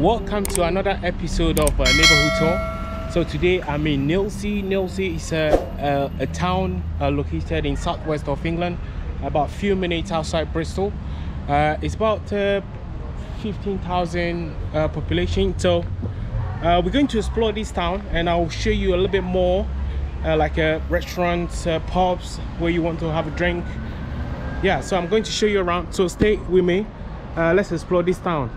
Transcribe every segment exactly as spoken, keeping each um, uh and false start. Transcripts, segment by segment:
Welcome to another episode of uh, Neighbourhood Tour. So today I'm in Nailsea. Nailsea is a, a, a town uh, located in southwest of England, about a few minutes outside Bristol. Uh, it's about uh, fifteen thousand uh, population. So uh, we're going to explore this town, and I'll show you a little bit more, uh, like uh, restaurants, uh, pubs where you want to have a drink. Yeah, so I'm going to show you around. So stay with me. Uh, let's explore this town.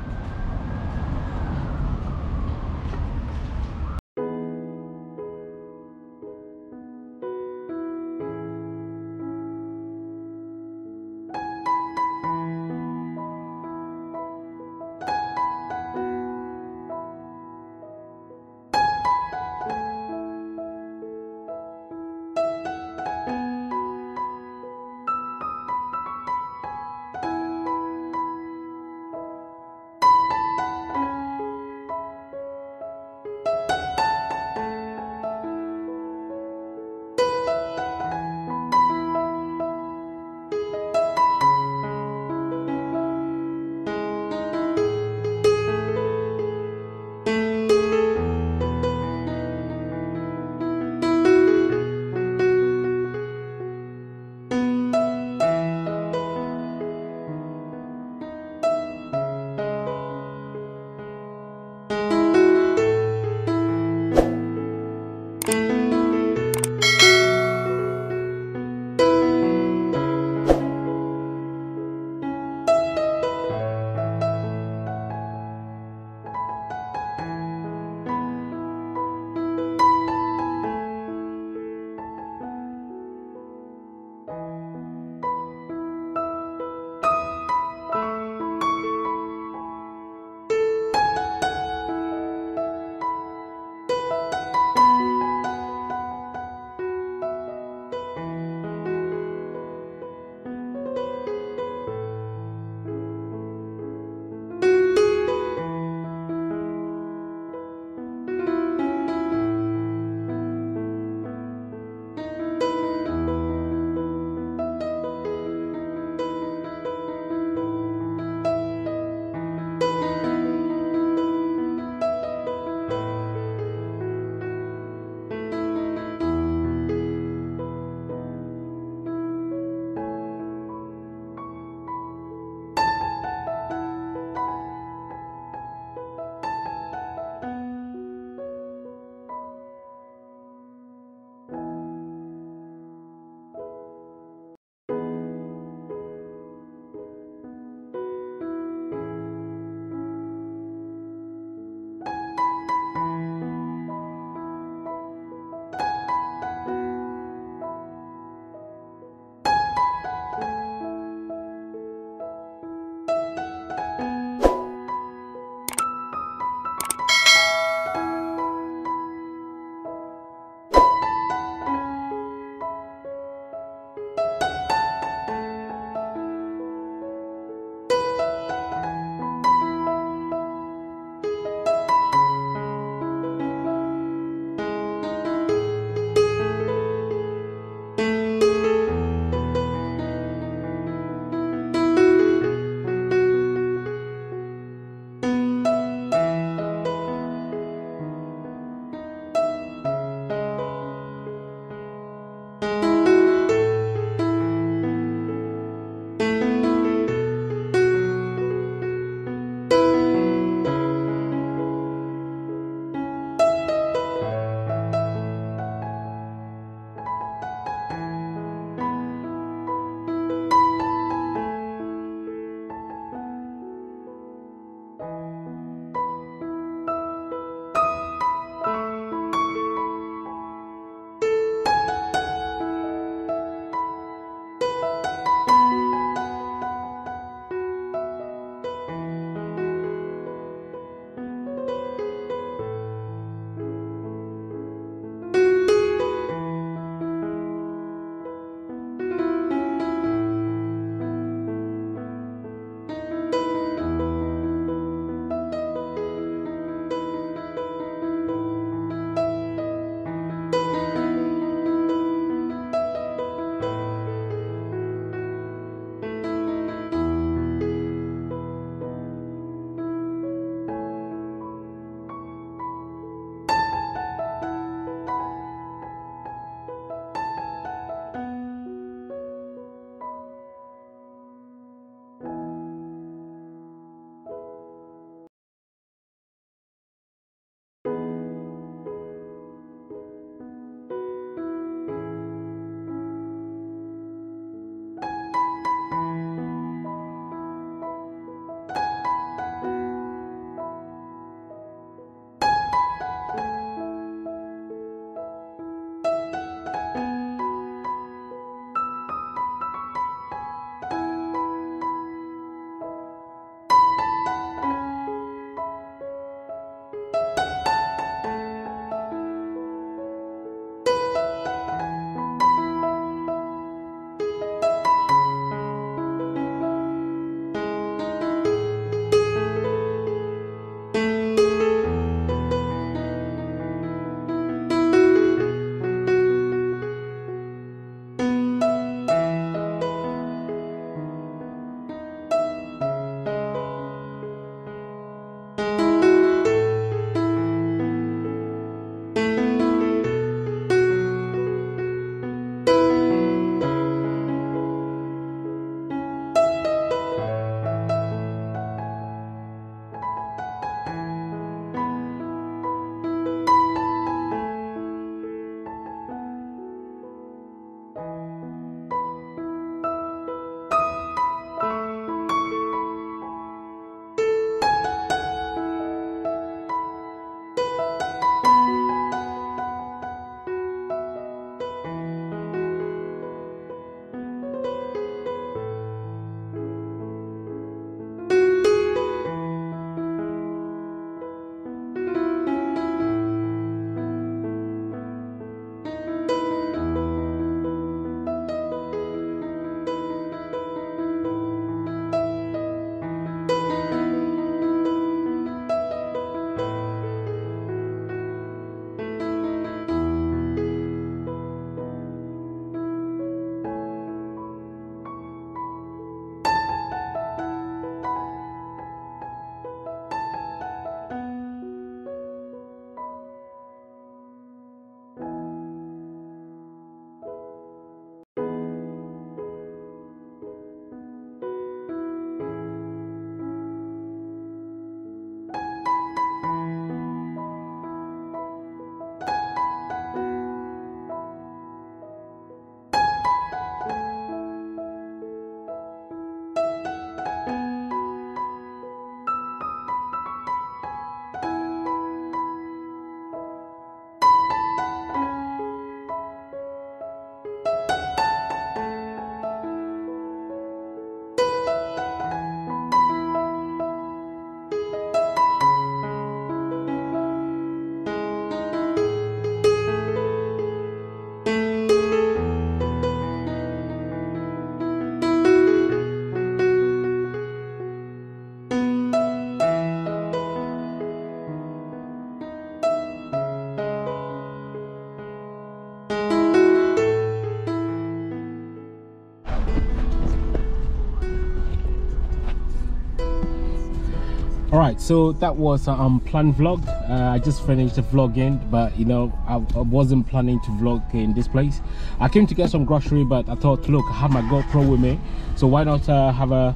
All right, so that was an unplanned vlog. uh, I just finished the vlogging, but you know, I, I wasn't planning to vlog in this place. I came to get some grocery, but I thought, look, I have my GoPro with me, so why not uh, have a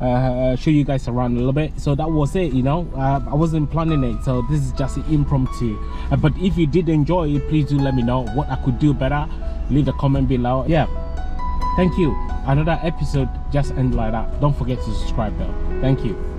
uh show you guys around a little bit. So that was it, you know. uh, I wasn't planning it, so this is just an impromptu. Uh, but if you did enjoy it, please do let me know what I could do better. Leave a comment below. Yeah, thank you. Another episode just end like that. Don't forget to subscribe though. Thank you.